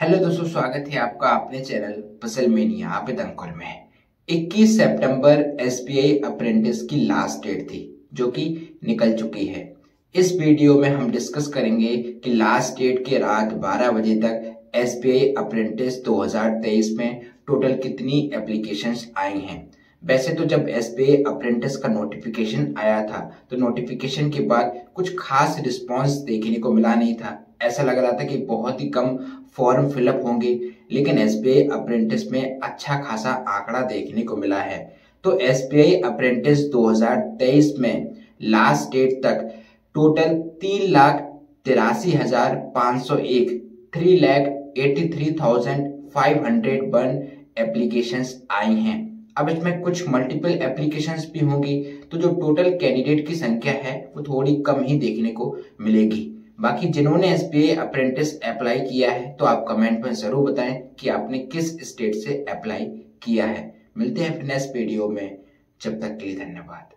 Hello दोस्तों, स्वागत है आपका अपने चैनल पजल मेनिया। यहाँ पे दमकल में है 21 सितंबर SBI अप्रेंटिस की लास्ट डेट थी जो कि निकल चुकी है। इस वीडियो में हम डिस्कस करेंगे कि लास्ट डेट के रात 12 बजे तक SBI अप्रेंटिस 2023 में टोटल कितनी एप्लीकेशंस आई हैं। वैसे तो जब SBI अप्रेंटिस का नोटिफिकेशन आया था तो नोटिफिकेशन के बाद कुछ खास रिस्पॉन्स देखने को मिला नहीं था। ऐसा लग रहा था कि बहुत ही कम फॉर्म फिलअप होंगे, लेकिन SBI अप्रेंटिस में अच्छा खासा आंकड़ा देखने को मिला है। तो SBI अप्रेंटिस 2023 में लास्ट डेट तक टोटल 3,83,501 3,83,501 एप्लीकेशंस आई हैं। अब इसमें कुछ मल्टीपल एप्लीकेशंस भी होंगी तो जो टोटल कैंडिडेट की संख्या है वो थोड़ी कम ही देखने को मिलेगी। बाकी जिन्होंने SBI अप्रेंटिस अप्लाई किया है तो आप कमेंट में जरूर बताएं कि आपने किस स्टेट से अप्लाई किया है। मिलते हैं फिर नेक्स्ट वीडियो में, जब तक के लिए धन्यवाद।